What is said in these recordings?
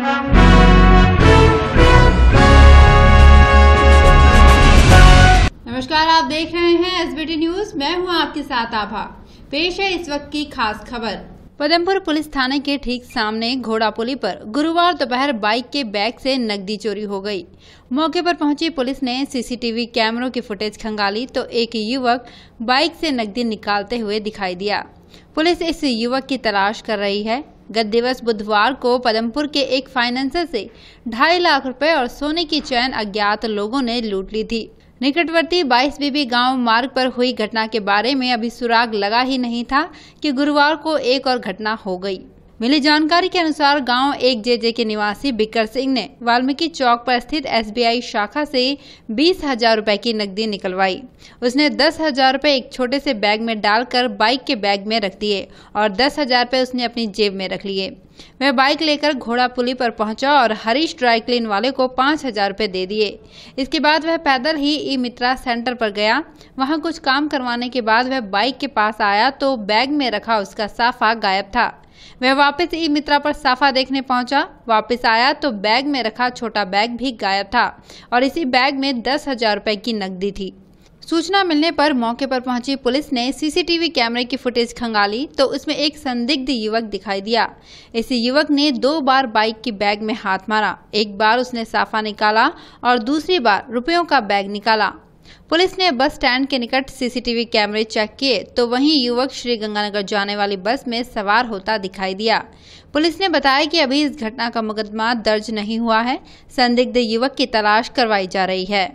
नमस्कार, आप देख रहे हैं एसबीटी न्यूज। मैं हूं आपके साथ आभा। पेश है इस वक्त की खास खबर। पदमपुर पुलिस थाने के ठीक सामने घोड़ा पुली पर गुरुवार दोपहर बाइक के बैग से नकदी चोरी हो गई। मौके पर पहुंची पुलिस ने सीसीटीवी कैमरों की फुटेज खंगाली तो एक युवक बाइक से नकदी निकालते हुए दिखाई दिया। पुलिस इस युवक की तलाश कर रही है। गत दिवस बुधवार को पदमपुर के एक फाइनेंसर से 2.5 लाख रुपए और सोने की चैन अज्ञात लोगों ने लूट ली थी। निकटवर्ती 22 बीबी गांव मार्ग पर हुई घटना के बारे में अभी सुराग लगा ही नहीं था कि गुरुवार को एक और घटना हो गई। मिली जानकारी के अनुसार गांव 1 जेजे के निवासी बिकर सिंह ने वाल्मीकि चौक पर स्थित एसबीआई शाखा से 20,000 रुपए की नकदी निकलवाई। उसने 10,000 रुपए एक छोटे से बैग में डालकर बाइक के बैग में रख दिए और 10,000 रुपए उसने अपनी जेब में रख लिए। वह बाइक लेकर घोड़ा पुली पर पहुंचा और हरीश ड्राइक्लीन वाले को 5,000 रुपए दे दिए। इसके बाद वह पैदल ही e-Mitra सेंटर पर गया। वहां कुछ काम करवाने के बाद वह बाइक के पास आया तो बैग में रखा उसका साफा गायब था। वह वापस e-Mitra पर साफा देखने पहुंचा, वापस आया तो बैग में रखा छोटा बैग भी गायब था और इसी बैग में 10,000 रुपए की नकदी थी। सूचना मिलने पर मौके पर पहुंची पुलिस ने सीसीटीवी कैमरे की फुटेज खंगाली तो उसमें एक संदिग्ध युवक दिखाई दिया। इस युवक ने 2 बार बाइक की बैग में हाथ मारा। एक बार उसने साफा निकाला और दूसरी बार रुपयों का बैग निकाला। पुलिस ने बस स्टैंड के निकट सीसीटीवी कैमरे चेक किए तो वहीं युवक श्री गंगानगर जाने वाली बस में सवार होता दिखाई दिया। पुलिस ने बताया कि अभी इस घटना का मुकदमा दर्ज नहीं हुआ है। संदिग्ध युवक की तलाश करवाई जा रही है।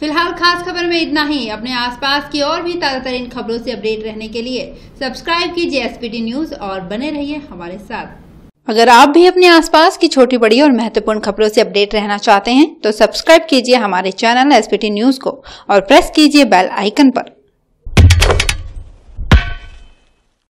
फिलहाल खास खबर में इतना ही। अपने आसपास की और भी ताजा तरीन खबरों से अपडेट रहने के लिए सब्सक्राइब कीजिए एसबीटी न्यूज और बने रहिए हमारे साथ। अगर आप भी अपने आसपास की छोटी बड़ी और महत्वपूर्ण खबरों से अपडेट रहना चाहते हैं तो सब्सक्राइब कीजिए हमारे चैनल एसबीटी न्यूज को और प्रेस कीजिए बेल आइकन पर।